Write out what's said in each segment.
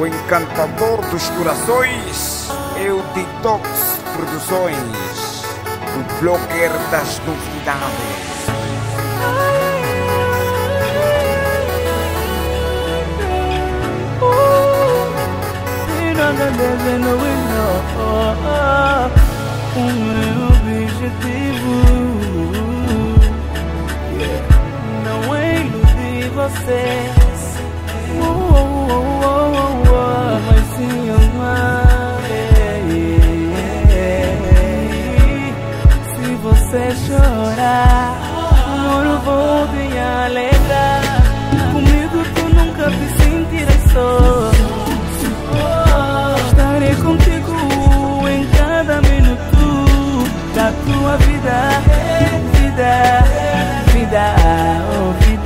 o encantador dos corações é o Ditox Produções, o blogger das novidades. O meu objetivo não é iludir você, mas sim amar. Se você chorar, amor, eu vou te alegrar. Comigo tu nunca te sentirás só. Estarei contigo em cada minuto da tua vida, vida, vida, oh vida.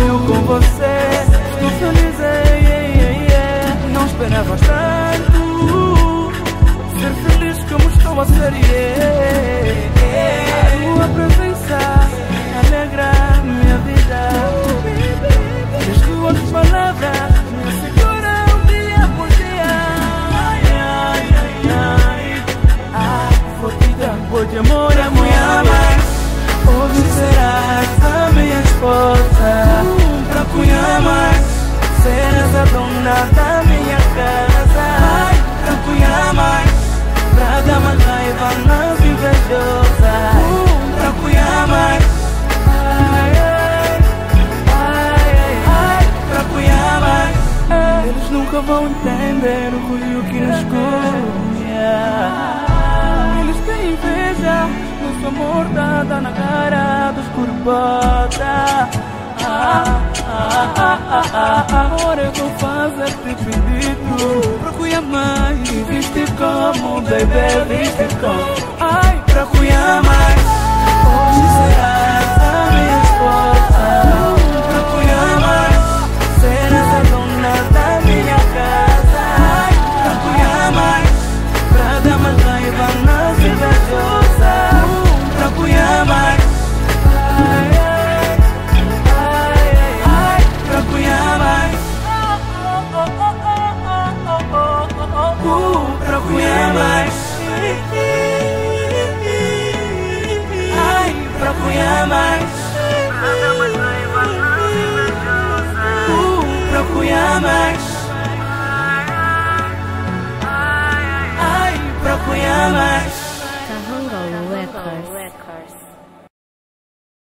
Eu com você estou feliz, não esperava tanto ser feliz como estou a ser. A tua presença alegra minha vida, as tuas palavras me seguram dia por dia. Vou te dar um pouco de amor, serás a dona da minha casa. Ai, pra cuidar mais, pra dar mais raiva nas invejosas. Pra cuidar mais, ai, pra cuidar mais. Eles nunca vão entender o orgulho que nos colhe. Eles têm inveja, nosso amor dada na cara dos corbatas. Agora eu vou fazer-te pedido pra cuidar mais, viste como, bebê, viste como. Ai, pra cuidar mais, hoje serás a minha esposa. Pra cuidar mais, serás a dona da minha casa. Ai, pra cuidar mais, pra dar mais raiva nas invejosas. Pra cuidar mais. Ai, procura mais.